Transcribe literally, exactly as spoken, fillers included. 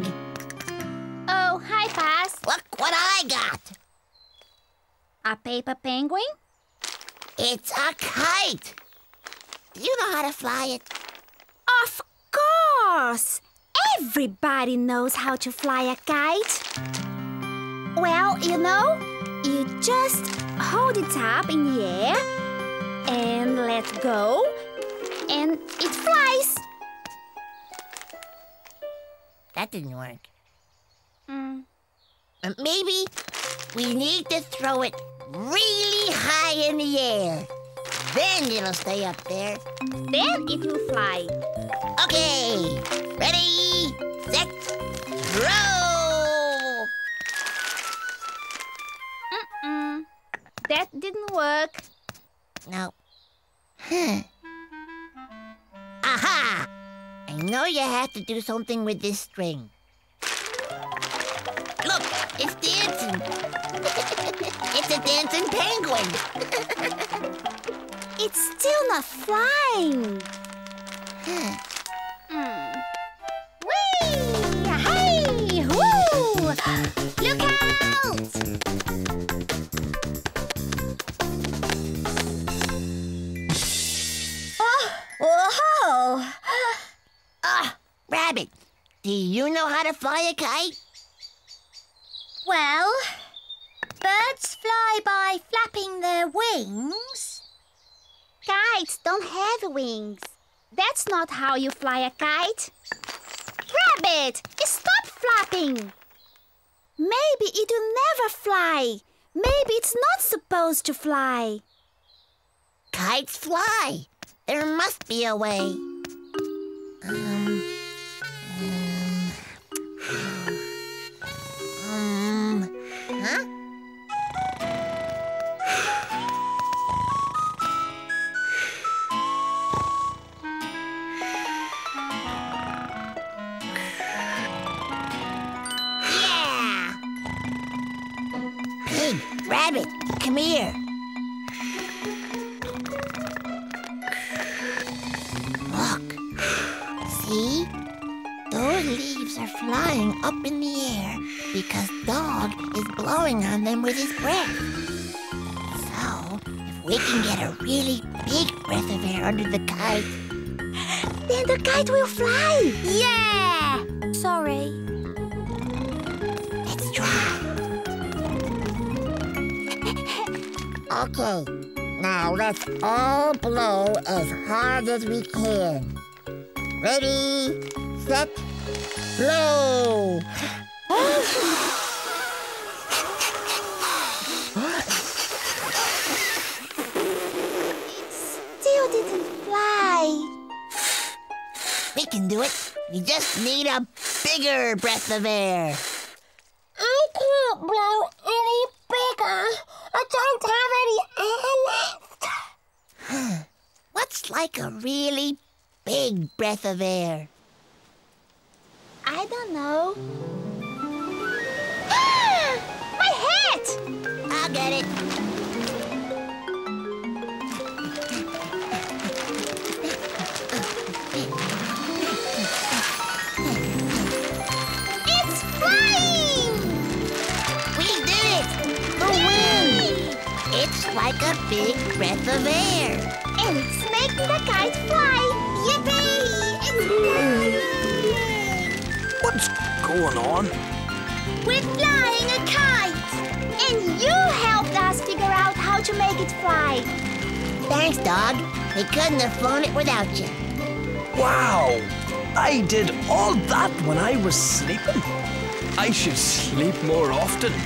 big. Oh, hi, boss. Look what I got. A paper penguin? It's a kite. Do you know how to fly it? Of course. Everybody knows how to fly a kite. Well, you know, you just hold it up in the air and let go, and it flies. That didn't work. Mm. Uh, maybe we need to throw it really high in the air. Then it'll stay up there. Then it will fly. Okay, ready, set, throw! Mm-mm, that didn't work. No. Huh. Aha! I know you have to do something with this string. Look, it's dancing. It's a dancing penguin. It's still not flying. Huh. Mm. Whee! Hey! Woo! Look out! Oh! Whoa! Ah, Rabbit, do you know how to fly a kite? Well, birds fly by flapping their wings. Kites don't have wings. That's not how you fly a kite. Rabbit, stop flapping. Maybe it will never fly. Maybe it's not supposed to fly. Kites fly. There must be a way. Um... Huh? Yeah! Hey, Rabbit, come here. Look. See? Those leaves are flying up in the air because Dog is blowing on them with his breath. So, if we can get a really big breath of air under the kite, then the kite will fly! Yeah! Sorry. Let's try. Okay, now let's all blow as hard as we can. Ready, set, blow! We can do it. We just need a bigger breath of air. I can't blow any bigger. I don't have any air left. What's like a really big breath of air? I don't know. Ah! My hat! I'll get it. Like a big breath of air. And it's making the kite fly. Yippee! It's flying! What's going on? We're flying a kite. And you helped us figure out how to make it fly. Thanks, Dog. We couldn't have flown it without you. Wow! I did all that when I was sleeping. I should sleep more often.